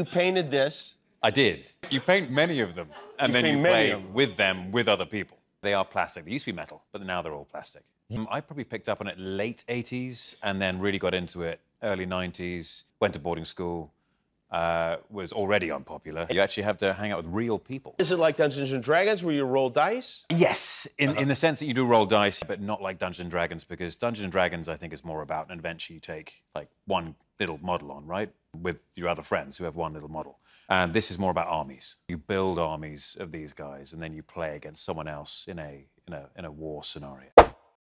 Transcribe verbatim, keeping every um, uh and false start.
You painted this. I did. You paint many of them, and you then you play them. with them with other people. They are plastic. They used to be metal, but now they're all plastic. Um, I probably picked up on it late eighties and then really got into it early nineties, went to boarding school, uh, was already unpopular. You actually have to hang out with real people. Is it like Dungeons and Dragons where you roll dice? Yes, in, uh-huh. in the sense that you do roll dice, but not like Dungeons and Dragons, because Dungeons and Dragons, I think, is more about an adventure you take, like, one little model on, right? With your other friends who have one little model. And this is more about armies. You build armies of these guys, and then you play against someone else in a, in a, in a war scenario.